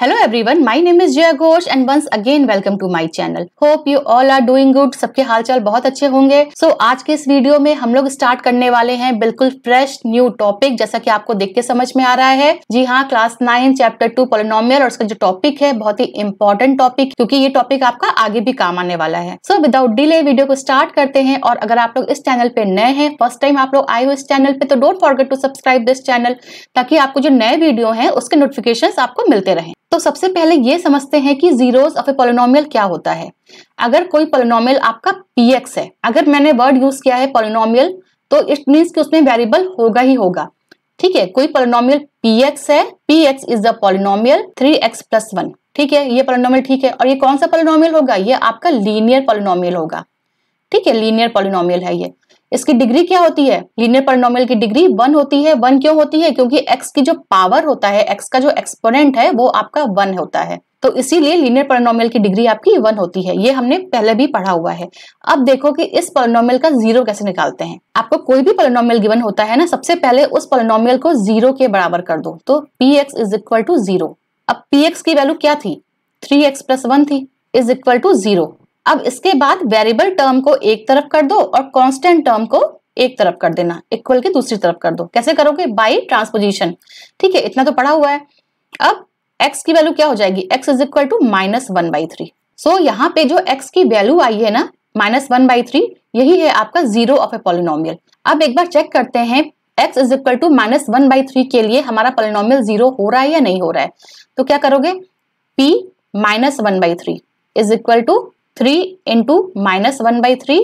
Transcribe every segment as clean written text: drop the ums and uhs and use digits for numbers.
Hello everyone, my name is Jay Ghosh and once again welcome to my channel. Hope you all are doing good. सबके हालचाल बहुत अच्छे होंगे. So, आज के इस वीडियो में हम लोग स्टार्ट करने वाले हैं बिल्कुल फ्रेश न्यू टॉपिक, जैसा कि आपको देख के समझ में आ रहा है. जी हाँ, क्लास 9 चैप्टर 2 पॉलिनोमियल और इसका जो टॉपिक है बहुत ही इम्पोर्टेंट टॉपिक, क्योंकि ये टॉपिक आपका आगे भी काम आने वाला है. सो विदाउट डिले वीडियो को स्टार्ट करते हैं. और अगर आप लोग इस चैनल पे नए हैं, फर्स्ट टाइम आप लोग आए हो इस चैनल पे, तो don't forget to subscribe this channel, ताकि आपको जो नए वीडियो है उसके नोटिफिकेशन आपको मिलते रहे. तो सबसे पहले ये समझते हैं कि जीरोस ऑफ ए पॉलिनोमियल क्या होता है. अगर कोई पॉलिनोमियल आपका px है, अगर मैंने वर्ड यूज किया है पॉलिनोमियल, तो इट मींस कि उसमें वेरिएबल होगा ही होगा. ठीक है, कोई पॉलिनोमियल px है, px is the polynomial 3x+1. ठीक है, ये पॉलिनोमियल ठीक है. और ये कौन सा पॉलिनोमियल होगा? ये आपका लीनियर पॉलिनोमियल होगा. ठीक है, लीनियर पॉलिनोमियल है ये. इसकी डिग्री क्या होती है? लीनियर पॉलिनोमियल की डिग्री 1 होती है. 1 क्यों होती है? क्योंकि x की जो पावर होता है, x का जो एक्सपोनेंट है वो आपका 1 होता है, तो इसीलिए लीनियर पॉलिनोमियल की डिग्री आपकी 1 होती है. ये हमने पहले भी पढ़ा हुआ है. अब देखो कि इस पॉलिनोमियल का जीरो कैसे निकालते हैं. आपको कोई भी पॉलिनोमियल गिवन होता है ना, सबसे पहले उस पॉलिनोमियल को जीरो के बराबर कर दो. तो px इज इक्वल टू 0. अब px की वैल्यू क्या थी? 3x+1 थी, इज इक्वल टू 0. अब इसके बाद वेरिएबल टर्म को एक तरफ कर दो और कांस्टेंट टर्म को एक तरफ कर देना, इक्वल के दूसरी तरफ कर दो. कैसे करोगे? By transposition. ठीक है, इतना तो पढ़ा हुआ है. अब x की वैल्यू क्या हो जाएगी? x is equal to -1/3. So यहाँ पे जो x की वैल्यू आई है ना, -1/3, यही है आपका जीरो ऑफ ए पॉलिनोमियल. अब एक बार चेक करते हैं x इज इक्वल टू -1/3 के लिए हमारा पॉलिनोमियल जीरो हो रहा है या नहीं हो रहा है. तो क्या करोगे? p -1/3 is equal to 3 × -1/3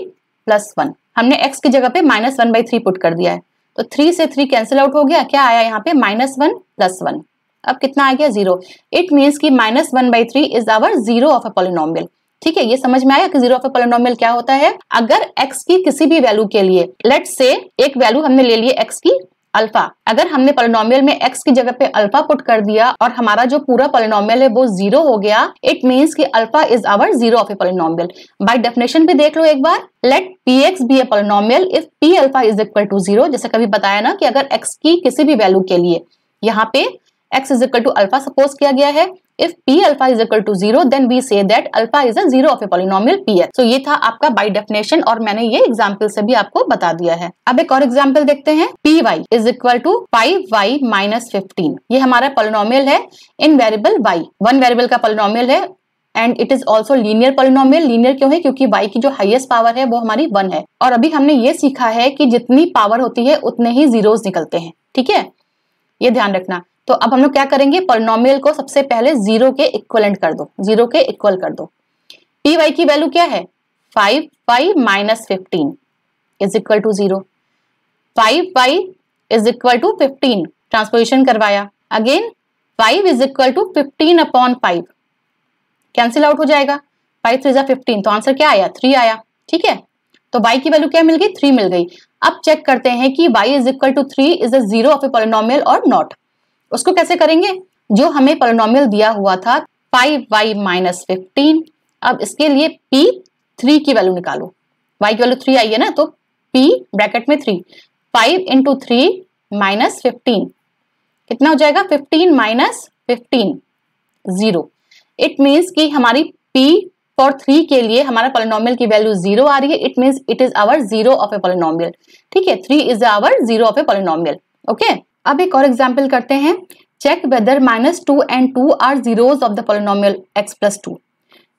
+ 1. हमने x की जगह पे -1/3 पुट कर दिया है, तो 3 से 3 कैंसिल आउट हो गया. क्या आया यहाँ पे? -1 + 1. अब कितना आ गया? 0. इट मीन्स कि -1/3 is our zero of a polynomial. ठीक है, ये समझ में आया कि जीरो ऑफ ए पॉलिनोमियल क्या होता है. अगर x की किसी भी वैल्यू के लिए, लेट्स से एक वैल्यू हमने ले लिया x की अल्फा, अगर हमने पॉलिनोमियल में x की जगह पे अल्फा पुट कर दिया और हमारा जो पूरा पॉलिनोमियल है वो जीरो हो गया, इट मींस कि alpha is our zero of a polynomial. By definition भी देख लो एक बार. Let px be a polynomial if p alpha is equal to 0. जैसे कभी बताया ना कि अगर x की किसी भी वैल्यू के लिए, यहाँ पे x is equal to alpha suppose किया गया है, if p alpha is equal to 0 then we say that alpha is a zero of a polynomial px. तो ये था आपका बाय डेफिनेशन, और मैंने ये एग्जांपल से भी आपको बता दिया है. अब एक और एग्जांपल देखते हैं. py is equal to 5y - 15. ये हमारा पॉलिनोमियल है इन वेरिएबल y. 1 वेरिएबल का पॉलिनोमियल है and it is also linear polynomial. Linear क्यों है? क्योंकि y की जो हाईएस्ट पावर है वो हमारी 1 है. और अभी हमने ये सीखा है कि जितनी पावर होती है उतने ही जीरोस निकलते हैं. ठीक है, ये ध्यान रखना. तो अब हम लोग क्या करेंगे? पॉलिनोमियल को सबसे पहले जीरो के इक्वलेंट कर दो, जीरो के इक्वल कर दो. पी वाई की वैल्यू क्या है? 5y - 15 is equal to 0. 5y is equal to 15 transposition करवाया. Again 5 is equal to 15/5 cancel out हो जाएगा. 5 × 3 = 15. तो आंसर क्या आया? 3 आया. ठीक है, तो y की वैल्यू क्या मिल गई? 3 मिल गई. अब चेक करते हैं कि y is equal to 3 is a zero of a polynomial और नॉट. उसको कैसे करेंगे? जो हमें पॉलिनोमियल दिया हुआ था 5y - 15, अब इसके लिए p 3 की वैल्यू निकालो. y की वैल्यू 3 आई है ना, तो p ब्रैकेट में 3. 5 × 3 - 15 कितना हो जाएगा? 15 - 15 0. इट मीन्स कि हमारी p फॉर 3 के लिए हमारा पॉलिनोमियल की वैल्यू 0 आ रही है. It means it is our zero of a polynomial. ठीक है, 3 is our zero of a polynomial. Okay, अब एक और एग्जाम्पल करते हैं. Check whether -2 and 2 are zeros of the polynomial x+2.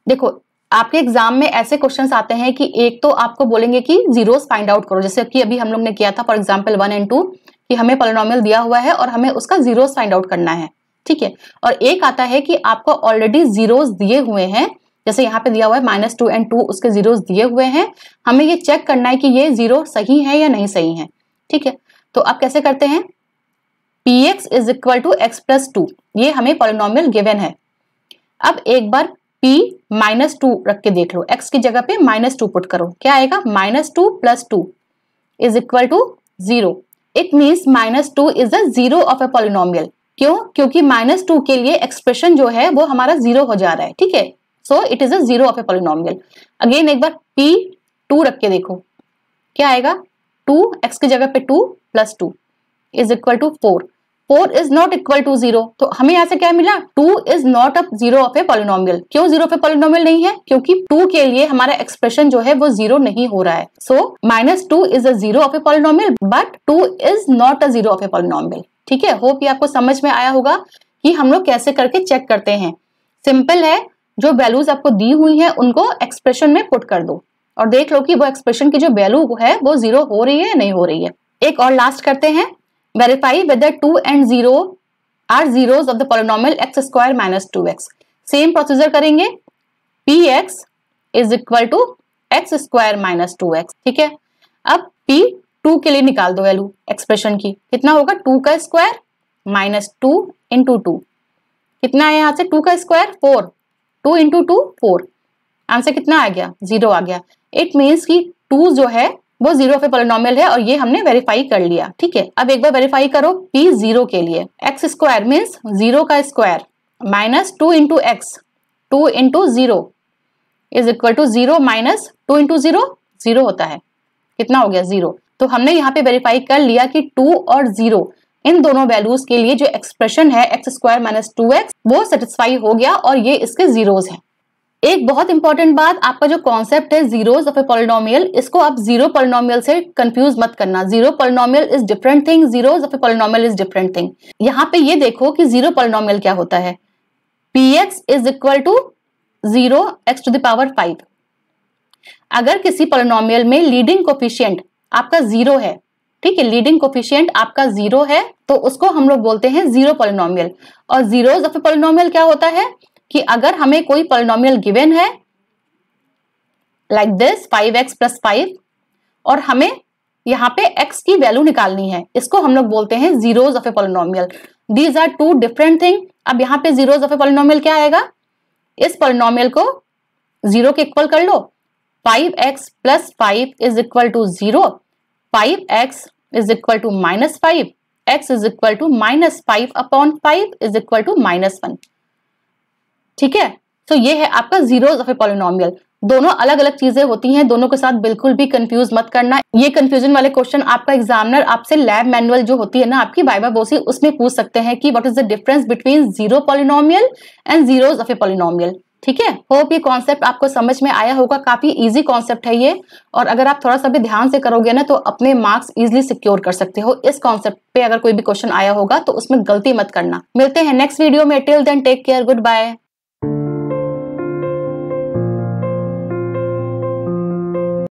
देखो, आपके एग्जाम में ऐसे क्वेश्चंस आते हैं कि एक तो आपको बोलेंगे कि जीरोस फाइंड आउट करो, जैसे कि अभी हम लोग ने किया था फॉर एग्जाम्पल 1 and 2, कि हमें पॉलिनोमियल दिया हुआ है और हमें उसका जीरोस फाइंड आउट करना है. ठीक है, और एक आता है कि आपको ऑलरेडी जीरोस दिए हुए हैं, जैसे यहाँ पे दिया हुआ है -2 and 2, उसके जीरोस दिए हुए हैं. हमें ये चेक करना है कि ये जीरो सही है या नहीं सही है. ठीक है, तो आप कैसे करते हैं? px is equal to x+2, ये हमें पॉलिनोमियल गिवन है. अब एक बार p -2 रख के देख लो, x की जगह पे -2 पुट करो. क्या आएगा? -2 + 2 is equal to 0. It means -2 is a zero of a polynomial. क्यों? क्योंकि -2 के लिए एक्सप्रेशन जो है वो हमारा जीरो हो जा रहा है. ठीक है, so it is a zero of a polynomial. Again एक बार p 2 रख के देखो, क्या आएगा? 2 x की जगह पे 2 + 2 is equal to 4. 4 is not equal to 0। तो हमें यहाँ से क्या मिला, 2 is not a 0 of a polynomial. क्यों 0 ऑफ ए पॉलिनोमियल नहीं है, क्योंकि 2 के लिए हमारा एक्सप्रेशन जो है वो 0 नहीं हो रहा है। So -2 is a 0 of a polynomial but 2 is not a 0 of a polynomial. ठीक है, होप ये आपको समझ में आया होगा कि हम लोग कैसे करके चेक करते हैं। सिंपल है, जो वैल्यूज आपको दी हुई है उनको एक्सप्रेशन में पुट कर दो और देख लो कि वो एक्सप्रेशन की जो वैल्यू है वो 0 हो रही है या नहीं हो रही है। एक और लास्ट करते हैं, verify whether 2 and 0 are zeros of the polynomial x square minus 2x। Same procedure करेंगे, px is equal to x square minus 2x। ठीक है, अब p 2 के लिए निकाल दो वैल्यू एक्सप्रेशन की, कितना होगा 2 का स्क्वायर माइनस 2 इंटू 2, कितना है यहाँ से 2 का स्क्वायर 4, 2 इंटू 2 4, आंसर कितना आ गया 0 आ गया। इट मीन्स कि 2 जो है वो 0 पे पॉलिनोमियल है और ये हमने वेरीफाई कर लिया। ठीक है, अब एक बार वेरीफाई करो p 0 के लिए, x स्क्वायर मीन्स 0 का square minus 2 into x 2 into 0 is equal to 0 minus 2 into 0 0 होता है, कितना हो गया 0। तो हमने यहाँ पे वेरीफाई कर लिया कि 2 और 0 इन दोनों वैल्यूज के लिए जो एक्सप्रेशन है एक्स स्क्वायर माइनस 2x वो सेटिस्फाई हो गया और ये इसके जीरोज हैं। एक बहुत इंपॉर्टेंट बात, आपका जो कॉन्सेप्ट है जीरोस ऑफ ए पॉलिनोमियल, इसको आप जीरो पॉलिनोमियल से कंफ्यूज मत करना। Zero polynomial is different thing, zeros of a polynomial is different thing. यहाँ पे ये देखो कि जीरो पॉलिनोमियल क्या होता है, px is equal to 0x⁵ अगर किसी पॉलिनोमियल में लीडिंग कोफिशियंट आपका 0 है, ठीक है, लीडिंग कोफिशियंट आपका 0 है तो उसको हम लोग बोलते हैं जीरो पॉलिनोमियल। और जीरोस ऑफ ए पॉलिनोमियल क्या होता है कि अगर हमें कोई पॉलिनोमियल गिवन है लाइक दिस 5x प्लस 5 और हमें यहाँ पे x की वैल्यू निकालनी है, इसको हम लोग बोलते हैं zeros of a polynomial. These are two different thing. अब यहाँ पे जीरोस ऑफ ए पॉलिनोमियल क्या आएगा, इस पॉलिनोमियल को 0 के इक्वल कर लो, 5x plus 5 is equal to 0, 5x is equal to minus 5, x is equal to minus 5 upon 5 is equal to minus 1। ठीक है, तो ये है आपका जीरोस ऑफ ए पॉलिनोमियल। दोनों अलग अलग चीजें होती हैं, दोनों के साथ बिल्कुल भी कंफ्यूज मत करना। ये कंफ्यूजन वाले क्वेश्चन आपका एग्जामिनर आपसे लैब मैनुअल जो होती है ना आपकी वाइवा बोसी, उसमें पूछ सकते हैं कि what is the difference between zero polynomial and zeros of a polynomial. ठीक है, होप ये कॉन्सेप्ट आपको समझ में आया होगा, काफी इजी कॉन्सेप्ट है ये और अगर आप थोड़ा सा भी ध्यान से करोगे ना तो अपने मार्क्स इजीली सिक्योर कर सकते हो। इस कॉन्सेप्ट पे अगर कोई भी क्वेश्चन आया होगा तो उसमें गलती मत करना। मिलते हैं नेक्स्ट वीडियो में, till then take care, good bye.